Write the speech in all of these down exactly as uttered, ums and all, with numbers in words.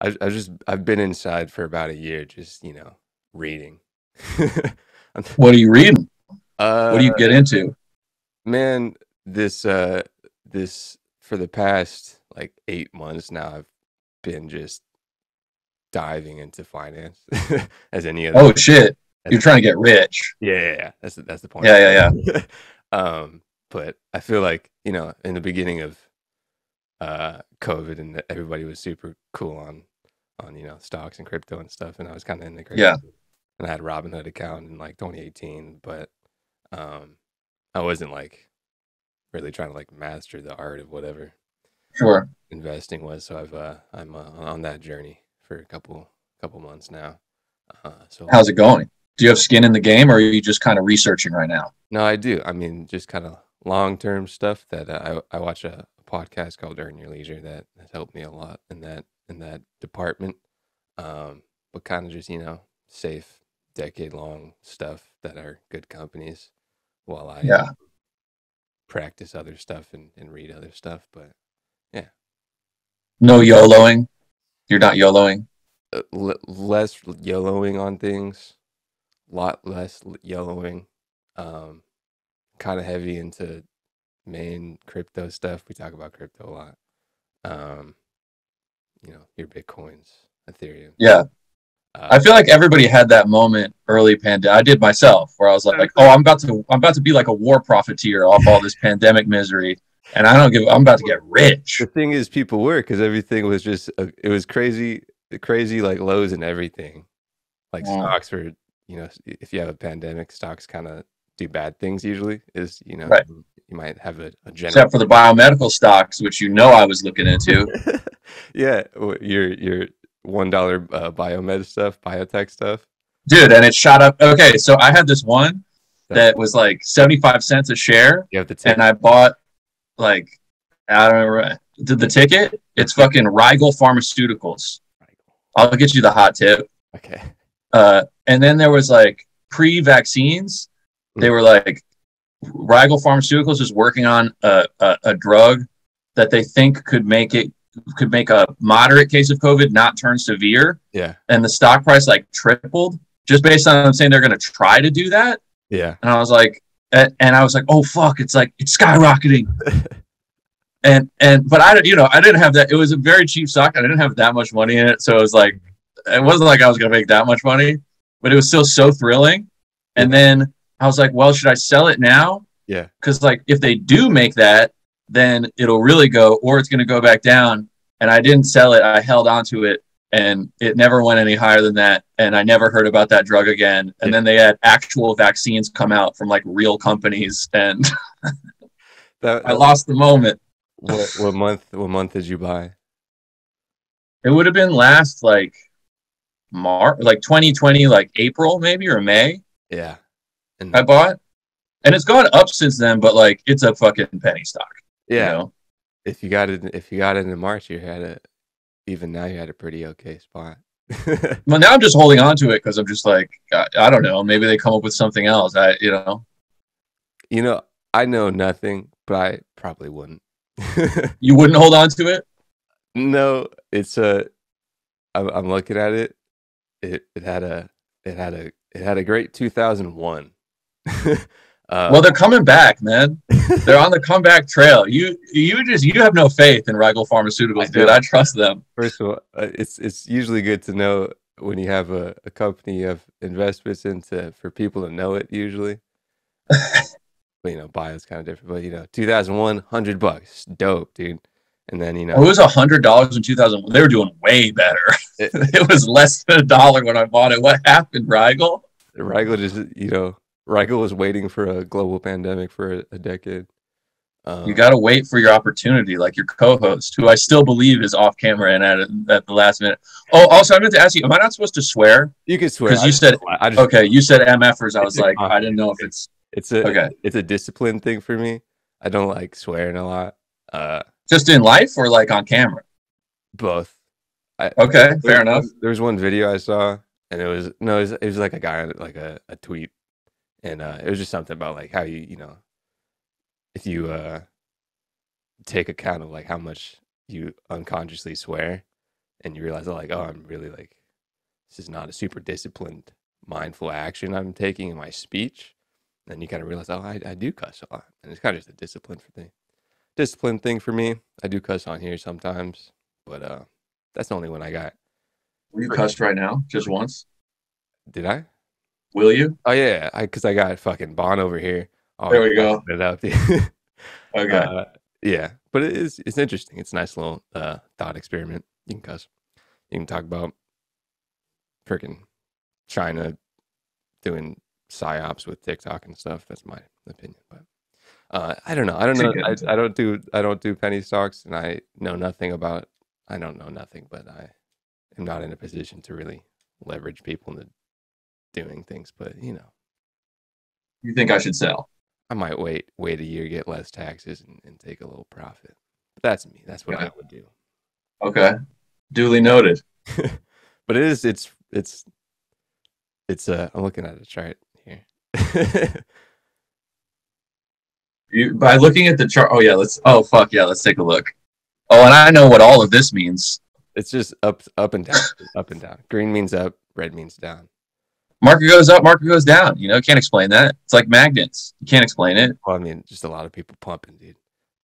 I, I just I've been inside for about a year, just you know, reading. What are you reading? Uh, what do you get into? Man, this uh, this for the past like eight months now, I've been just diving into finance as any other. Oh shit! You're trying to get rich. Yeah, yeah, yeah. That's the, that's the point. Yeah, yeah, yeah. um, but I feel like you know, in the beginning of uh COVID, and everybody was super cool on on you know stocks and crypto and stuff, and I was kind of in the crazy. Yeah. And I had a Robinhood account in like twenty eighteen, but um, I wasn't like really trying to like master the art of whatever sure investing was. So I've uh, I'm uh, on that journey for a couple couple months now. Uh, so how's it going? Do you have skin in the game, or are you just kind of researching right now? No, I do. I mean, just kind of long term stuff that uh, I I watch a podcast called Earn Your Leisure that has helped me a lot in that in that department. Um, but kind of just you know safe. decade-long stuff that are good companies while I yeah. practice other stuff and, and read other stuff. But yeah, no YOLOing. You're not YOLOing. Uh, l less YOLOing on things, a lot less YOLOing. Um, kind of heavy into main crypto stuff. We talk about crypto a lot. Um, you know, your Bitcoins, Ethereum. Yeah. Uh, I feel like everybody had that moment early pandemic. I did myself, where I was like, like, "Oh, I'm about to, I'm about to be like a war profiteer off all this pandemic misery, and I don't give. I'm about to get rich." The thing is, people were because everything was just, uh, it was crazy, crazy like lows and everything. Like yeah. stocks were, you know, if you have a pandemic, stocks kind of do bad things usually. Is you know, right. you might have a, a general except for the biomedical stocks, which you know I was looking into. yeah, you're you're. one dollar uh, biomed stuff, biotech stuff, dude, and it shot up. Okay, so I had this one that was like seventy-five cents a share. You have the ticket. And I bought like I don't know did the ticket. It's fucking Rigel Pharmaceuticals. I'll get you the hot tip. Okay. Uh, and then there was like pre-vaccines. They were like Rigel Pharmaceuticals is working on a, a a drug that they think could make it. could make a moderate case of COVID not turn severe. Yeah. And the stock price like tripled just based on them saying they're going to try to do that. Yeah. And I was like, and I was like, oh fuck, it's like, it's skyrocketing. and, and, but I, you know, I didn't have that. It was a very cheap stock. I didn't have that much money in it. So it was like, it wasn't like I was going to make that much money, but it was still so thrilling. And then I was like, well, should I sell it now? Yeah. Cause like, if they do make that, then it'll really go, or it's going to go back down. And I didn't sell it. I held onto it, and it never went any higher than that. And I never heard about that drug again. And yeah. then they had actual vaccines come out from like real companies, and that, I lost the moment. What, what month? What month did you buy? It would have been last like March, like twenty twenty, like April maybe or May. Yeah, and I bought, and it's gone up since then. But like, it's a fucking penny stock. Yeah, you know? If you got it, if you got it in March, you had a. Even now, you had a pretty okay spot. Well, now I'm just holding on to it because I'm just like, I, I don't know. Maybe they come up with something else. I, you know, you know, I know nothing, but I probably wouldn't. You wouldn't hold on to it? No, it's a. I'm, I'm looking at it. It it had a it had a it had a great two thousand one. Uh, well, they're coming back, man. They're on the comeback trail. You, you just, you have no faith in Rigel Pharmaceuticals, dude. I trust them. First of all, it's it's usually good to know when you have a, a company of investments into for people to know it. Usually, but you know, bio is kind of different. But you know, two thousand one hundred bucks, dope, dude. And then you know, it was a hundred dollars in two thousand one. They were doing way better. It, it was less than a dollar when I bought it. What happened, Rigel? Rigel just, you know. Rigel was waiting for a global pandemic for a, a decade. Um, you got to wait for your opportunity, like your co-host, who I still believe is off camera and at, at the last minute. Oh, also, I meant to ask you, am I not supposed to swear? You can swear. Because you said, I just, okay, you said MFers. I was like, conflict. I didn't know if it's... It's a, okay. it's a discipline thing for me. I don't like swearing a lot. Uh, Just in life or like on camera? Both. I, okay, there, fair enough. There was one video I saw, and it was, no, it was, it was like a guy, like a, a tweet. And uh, it was just something about like how you, you know, if you uh, take account of like how much you unconsciously swear, and you realize, oh, like, oh, I'm really like, this is not a super disciplined, mindful action I'm taking in my speech. Then you kind of realize, oh, I, I do cuss a lot. And it's kind of just a discipline for thing. Discipline thing for me. I do cuss on here sometimes, but uh, that's the only one I got. Were you cussed right now? Just once? Did I? Will you? Oh, yeah. I Because I got fucking Bon over here. Oh, there we go. It up. Okay. Uh, yeah. But it is, it's interesting. It's a nice little uh, thought experiment. You can cuss. You can talk about freaking China doing psyops with TikTok and stuff. That's my opinion. But uh, I don't know. I don't know. I, I don't do I don't do penny stocks, and I know nothing about. I don't know nothing, but I am not in a position to really leverage people into doing things. But you know, you think I should sell? I might wait, wait a year, get less taxes, and, and take a little profit. But that's me. That's what yeah. I would do. Okay, duly noted. But it is. It's it's it's. Uh, I'm looking at a chart here. You, by looking at the chart. Oh yeah, let's. Oh fuck yeah, let's take a look. Oh, and I know what all of this means. It's just up, up and down, up and down. Green means up, red means down. Market goes up, market goes down. You know, can't explain that. It's like magnets. You can't explain it. Well, I mean, just a lot of people pumping, dude.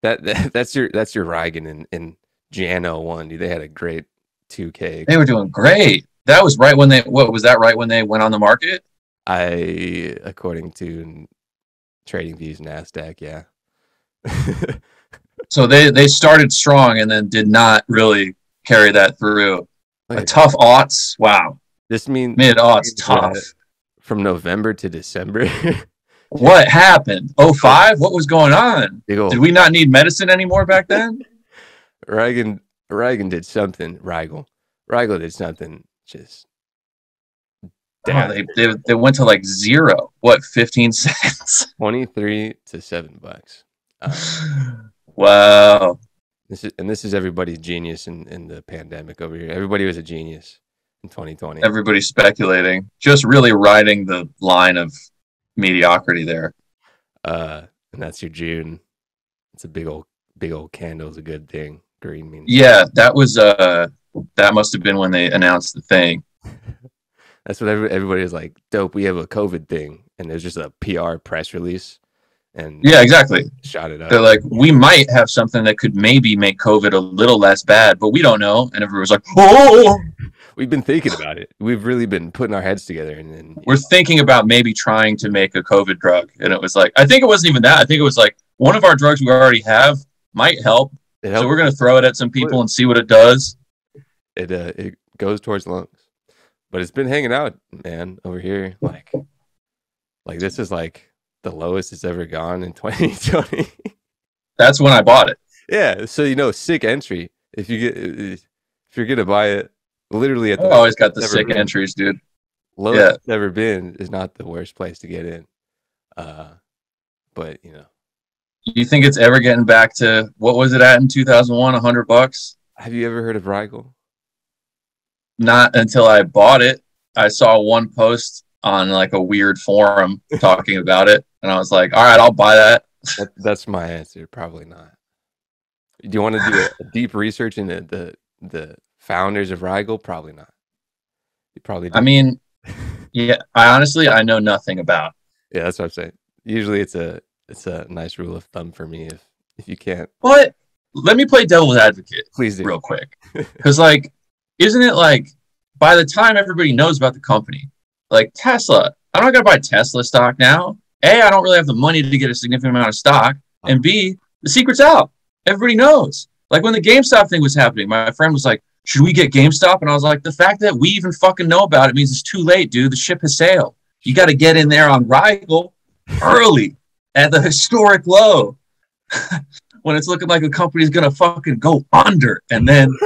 That, that that's your that's your Reigen and and Jan oh one, dude. They had a great two K. They were doing great. That was right when they. What was that? Right when they went on the market. I, according to TradingView's NASDAQ, yeah. So they, they started strong and then did not really carry that through. Like, a tough aughts. Wow. This means mid-aughts tough. From November to December. What happened? oh five? What was going on? Did we not need medicine anymore back then? Rigel, Rigel did something. Rigel. Rigel did something just... Oh, they, they they went to like zero. What, fifteen cents? Twenty-three to seven bucks. Um, wow. This is and this is everybody's genius in, in the pandemic over here. Everybody was a genius in twenty twenty. Everybody's speculating, just really riding the line of mediocrity there. Uh, and that's your June. It's a big old big old candle is a good thing. Green means yeah. That was uh that must have been when they announced the thing. That's what every, everybody is like, dope, we have a COVID thing. And there's just a P R press release. And yeah, exactly. Shot it up. They're like, we might have something that could maybe make COVID a little less bad, but we don't know. And everyone's like, oh! We've been thinking about it. We've really been putting our heads together. and, and We're know. thinking about maybe trying to make a COVID drug. And it was like, I think it wasn't even that. I think it was like, one of our drugs we already have might help. So we're going to throw it at some people and see what it does. It, uh, it goes towards lungs. But it's been hanging out, man, over here. Like, like this is like the lowest it's ever gone in twenty twenty. That's when I bought it. Yeah, so you know, sick entry. If you get, if you're gonna buy it, literally at the. I've always got the sick been. entries, dude. Lowest yeah. it's ever been is not the worst place to get in. Uh, but you know, you think it's ever getting back to what was it at in two thousand one? A hundred bucks. Have you ever heard of Rigel? Not until I bought it. I saw one post on like a weird forum talking about it, and I was like, all right, I'll buy that. that that's my answer. Probably not. Do you want to do a, a deep research into the, the founders of Rigel? Probably not. You probably don't. I mean, yeah, I honestly, I know nothing about. Yeah, that's what I'm saying. Usually it's a, it's a nice rule of thumb for me. If, if you can't. But let me play devil's advocate. Please do. Real quick. Cause like, isn't it like by the time everybody knows about the company, like Tesla, I'm not going to buy Tesla stock now. A, I don't really have the money to get a significant amount of stock. And B, the secret's out. Everybody knows. Like when the GameStop thing was happening, my friend was like, should we get GameStop? And I was like, the fact that we even fucking know about it means it's too late, dude. The ship has sailed. You got to get in there on Rigel early at the historic low when it's looking like a company's going to fucking go under. And then...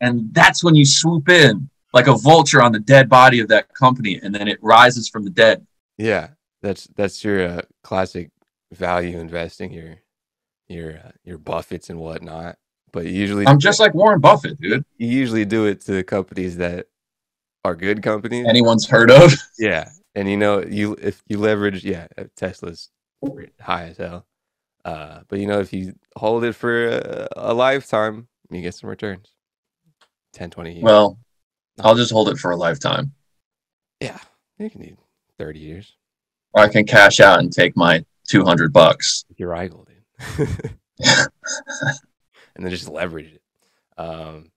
And that's when you swoop in like a vulture on the dead body of that company, and then it rises from the dead. Yeah, that's that's your uh, classic value investing, your your uh, your Buffetts and whatnot. But usually, I'm just like Warren Buffett, dude. You usually do it to the companies that are good companies, anyone's heard of. Yeah, and you know, you if you leverage, yeah, Tesla's high as hell. Uh, but you know, if you hold it for a, a lifetime, you get some returns. ten, twenty years. Well, I'll just hold it for a lifetime. Yeah, you can need thirty years. Or I can cash out and take my two hundred bucks. Your Rigel, dude. And then just leverage it. Um,